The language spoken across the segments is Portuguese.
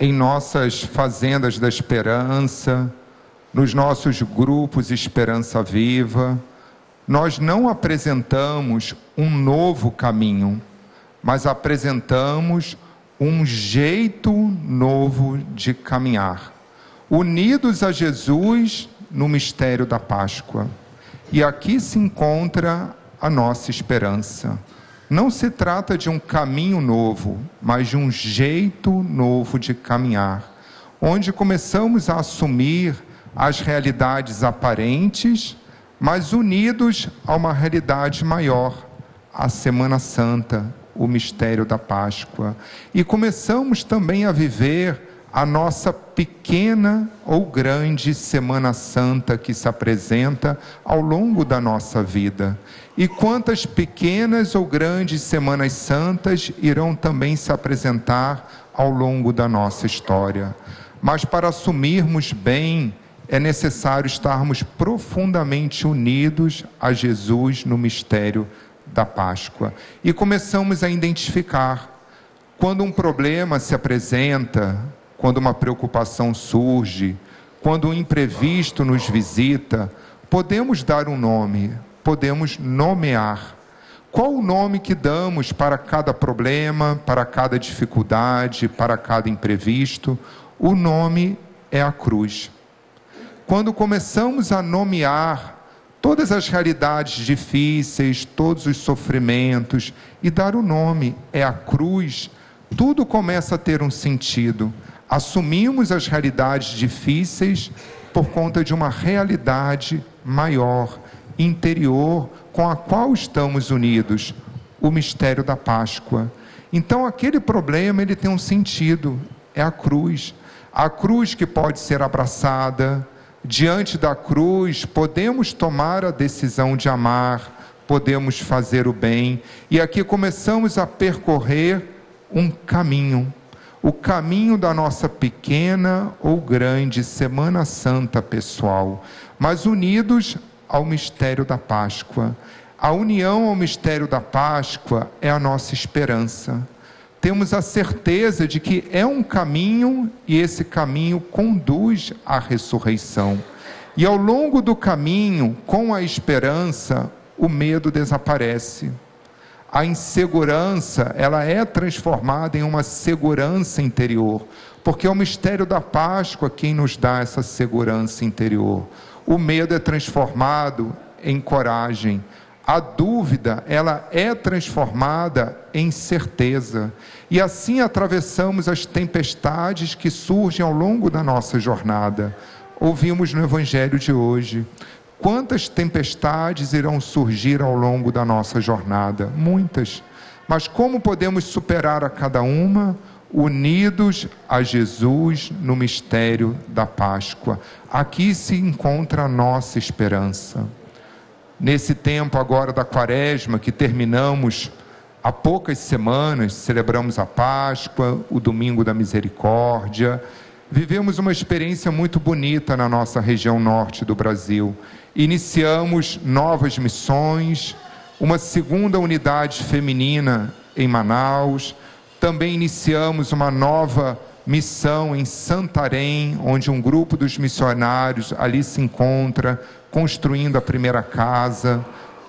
em nossas fazendas da esperança, nos nossos grupos Esperança Viva, nós não apresentamos um novo caminho, mas apresentamos um jeito novo de caminhar, unidos a Jesus no mistério da Páscoa. E aqui se encontra a nossa esperança. Não se trata de um caminho novo, mas de um jeito novo de caminhar, onde começamos a assumir as realidades aparentes, mas unidos a uma realidade maior, a Semana Santa, o mistério da Páscoa. E começamos também a viver a nossa pequena ou grande Semana Santa que se apresenta ao longo da nossa vida. E quantas pequenas ou grandes Semanas Santas irão também se apresentar ao longo da nossa história. Mas para assumirmos bem, é necessário estarmos profundamente unidos a Jesus no mistério da Páscoa. E começamos a identificar quando um problema se apresenta, quando uma preocupação surge, quando um imprevisto nos visita, podemos dar um nome, podemos nomear. Qual o nome que damos para cada problema, para cada dificuldade, para cada imprevisto? O nome é a cruz. Quando começamos a nomear todas as realidades difíceis, todos os sofrimentos, e dar o nome é a cruz, tudo começa a ter um sentido. Assumimos as realidades difíceis por conta de uma realidade maior, interior, com a qual estamos unidos, o mistério da Páscoa. Então aquele problema ele tem um sentido, é a cruz que pode ser abraçada. Diante da cruz podemos tomar a decisão de amar, podemos fazer o bem, e aqui começamos a percorrer um caminho. O caminho da nossa pequena ou grande Semana Santa pessoal, mas unidos ao mistério da Páscoa. A união ao mistério da Páscoa é a nossa esperança. Temos a certeza de que é um caminho e esse caminho conduz à ressurreição. E ao longo do caminho, com a esperança, o medo desaparece. A insegurança, ela é transformada em uma segurança interior, porque é o mistério da Páscoa quem nos dá essa segurança interior. O medo é transformado em coragem. A dúvida, ela é transformada em certeza. E assim atravessamos as tempestades que surgem ao longo da nossa jornada. Ouvimos no Evangelho de hoje. Quantas tempestades irão surgir ao longo da nossa jornada? Muitas. Mas como podemos superar a cada uma? Unidos a Jesus no mistério da Páscoa. Aqui se encontra a nossa esperança. Nesse tempo agora da Quaresma, que terminamos há poucas semanas, celebramos a Páscoa, o Domingo da Misericórdia, vivemos uma experiência muito bonita na nossa região norte do Brasil. Iniciamos novas missões, uma segunda unidade feminina em Manaus, também iniciamos uma nova missão em Santarém, onde um grupo dos missionários ali se encontra, construindo a primeira casa.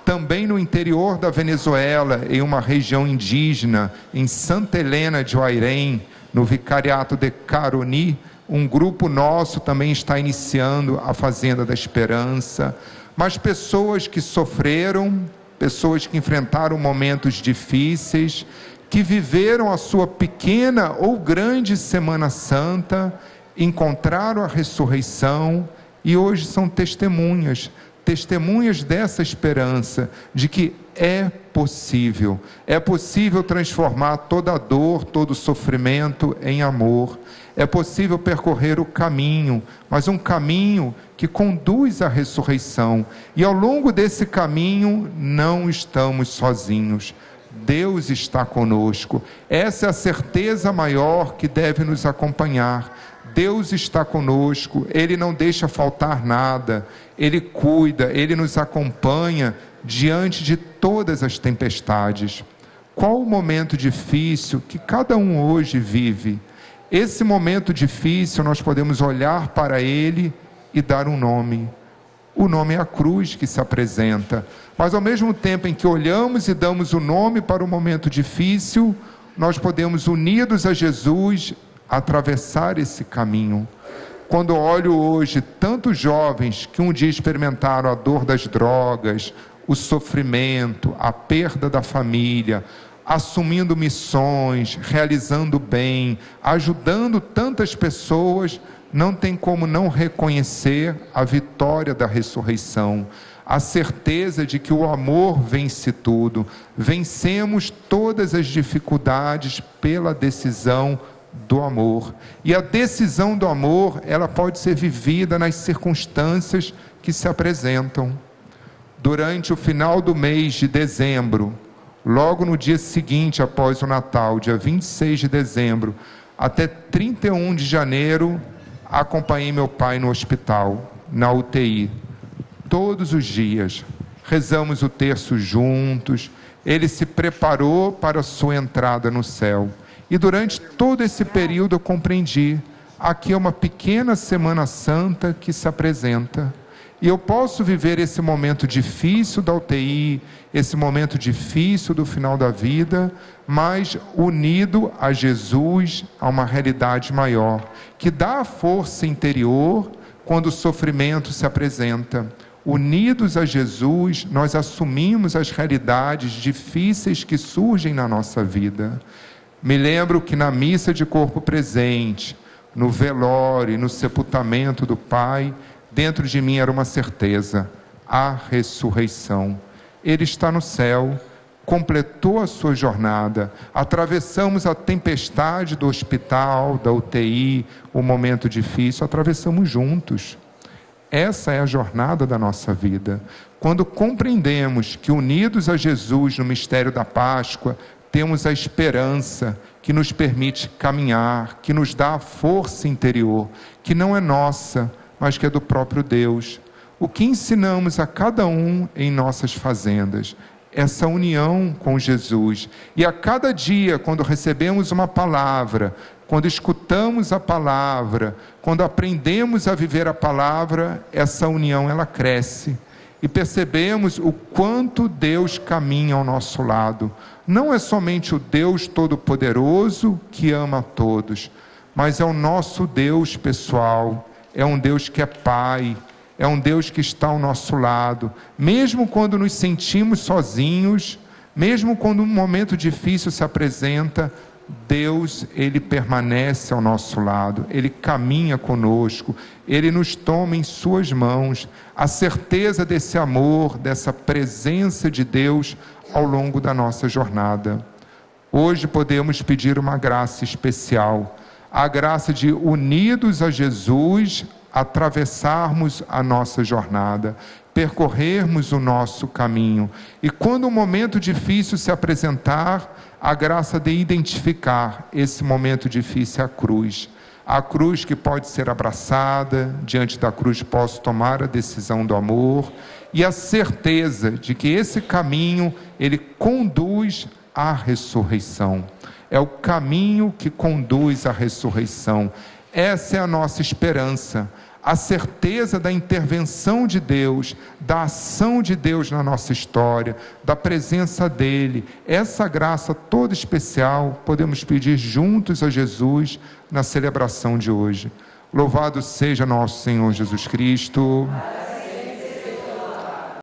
Também no interior da Venezuela, em uma região indígena, em Santa Helena de Uairém, no Vicariato de Caroni, um grupo nosso também está iniciando a Fazenda da Esperança. Mas pessoas que sofreram, pessoas que enfrentaram momentos difíceis, que viveram a sua pequena ou grande Semana Santa, encontraram a ressurreição e hoje são testemunhas, testemunhas dessa esperança, de que é possível transformar toda a dor, todo o sofrimento em amor, é possível percorrer o caminho, mas um caminho que conduz à ressurreição, e ao longo desse caminho não estamos sozinhos, Deus está conosco. Essa é a certeza maior que deve nos acompanhar. Deus está conosco, Ele não deixa faltar nada, Ele cuida, Ele nos acompanha diante de todas as tempestades. Qual o momento difícil que cada um hoje vive? Esse momento difícil, nós podemos olhar para ele e dar um nome. O nome é a cruz que se apresenta. Mas ao mesmo tempo em que olhamos e damos o nome para o momento difícil, nós podemos, unidos a Jesus, atravessar esse caminho. Quando olho hoje tantos jovens que um dia experimentaram a dor das drogas, o sofrimento, a perda da família, assumindo missões, realizando bem, ajudando tantas pessoas, não tem como não reconhecer a vitória da ressurreição, a certeza de que o amor vence tudo. Vencemos todas as dificuldades pela decisão do amor. E a decisão do amor, ela pode ser vivida nas circunstâncias que se apresentam. Durante o final do mês de dezembro, logo no dia seguinte após o Natal, dia 26 de dezembro, até 31 de janeiro, acompanhei meu pai no hospital, na UTI. Todos os dias, rezamos o terço juntos, ele se preparou para a sua entrada no céu. E durante todo esse período eu compreendi, aqui é uma pequena Semana Santa que se apresenta. E eu posso viver esse momento difícil da UTI, esse momento difícil do final da vida, mas unido a Jesus, a uma realidade maior, que dá a força interior quando o sofrimento se apresenta. Unidos a Jesus, nós assumimos as realidades difíceis que surgem na nossa vida. Me lembro que na missa de corpo presente, no velório e no sepultamento do Pai, dentro de mim era uma certeza, a ressurreição. Ele está no céu, completou a sua jornada, atravessamos a tempestade do hospital, da UTI, o momento difícil, atravessamos juntos. Essa é a jornada da nossa vida. Quando compreendemos que, unidos a Jesus no mistério da Páscoa, temos a esperança que nos permite caminhar, que nos dá a força interior, que não é nossa, mas que é do próprio Deus. O que ensinamos a cada um em nossas fazendas? Essa união com Jesus. E a cada dia, quando recebemos uma palavra, quando escutamos a palavra, quando aprendemos a viver a palavra, essa união ela cresce. E percebemos o quanto Deus caminha ao nosso lado. Não é somente o Deus Todo-Poderoso que ama a todos, mas é o nosso Deus pessoal. É um Deus que é Pai, é um Deus que está ao nosso lado. Mesmo quando nos sentimos sozinhos, mesmo quando um momento difícil se apresenta, Deus, Ele permanece ao nosso lado, Ele caminha conosco, Ele nos toma em suas mãos. A certeza desse amor, dessa presença de Deus ao longo da nossa jornada. Hoje podemos pedir uma graça especial, a graça de, unidos a Jesus, atravessarmos a nossa jornada, percorrermos o nosso caminho. E quando um momento difícil se apresentar, a graça de identificar esse momento difícil, a cruz que pode ser abraçada, diante da cruz posso tomar a decisão do amor, e a certeza de que esse caminho, ele conduz à ressurreição. É o caminho que conduz à ressurreição. Essa é a nossa esperança, a certeza da intervenção de Deus, da ação de Deus na nossa história, da presença dEle. Essa graça toda especial podemos pedir juntos a Jesus na celebração de hoje. Louvado seja nosso Senhor Jesus Cristo.